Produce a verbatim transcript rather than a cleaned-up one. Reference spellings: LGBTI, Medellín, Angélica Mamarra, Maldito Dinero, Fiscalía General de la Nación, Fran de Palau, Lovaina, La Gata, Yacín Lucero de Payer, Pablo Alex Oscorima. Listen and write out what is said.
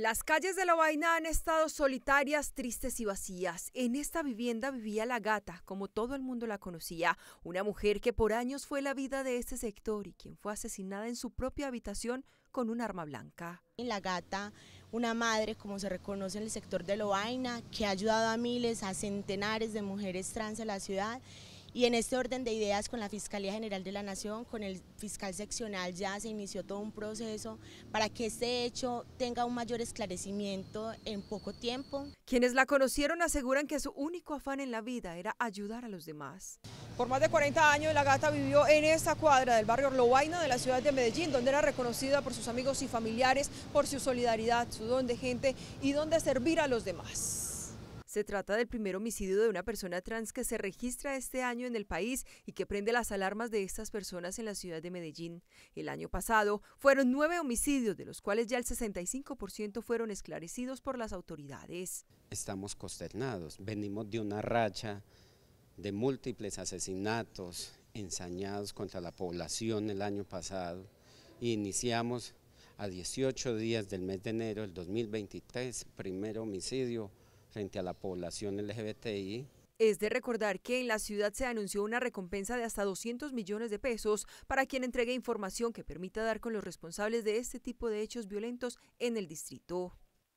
Las calles de Lovaina han estado solitarias, tristes y vacías. En esta vivienda vivía La Gata, como todo el mundo la conocía, una mujer que por años fue la vida de este sector y quien fue asesinada en su propia habitación con un arma blanca. La Gata, una madre, como se reconoce en el sector de Lovaina, que ha ayudado a miles, a centenares de mujeres trans en la ciudad. Y en este orden de ideas, con la Fiscalía General de la Nación, con el fiscal seccional, ya se inició todo un proceso para que este hecho tenga un mayor esclarecimiento en poco tiempo. Quienes la conocieron aseguran que su único afán en la vida era ayudar a los demás. Por más de cuarenta años, La Gata vivió en esta cuadra del barrio Lovaina de la ciudad de Medellín, donde era reconocida por sus amigos y familiares por su solidaridad, su don de gente y don de servir a los demás. Se trata del primer homicidio de una persona trans que se registra este año en el país y que prende las alarmas de estas personas en la ciudad de Medellín. El año pasado fueron nueve homicidios, de los cuales ya el sesenta y cinco por ciento fueron esclarecidos por las autoridades. Estamos consternados, venimos de una racha de múltiples asesinatos ensañados contra la población el año pasado y iniciamos a dieciocho días del mes de enero del dos mil veintitrés, primer homicidio frente a la población L G B T I. Es de recordar que en la ciudad se anunció una recompensa de hasta doscientos millones de pesos para quien entregue información que permita dar con los responsables de este tipo de hechos violentos en el distrito.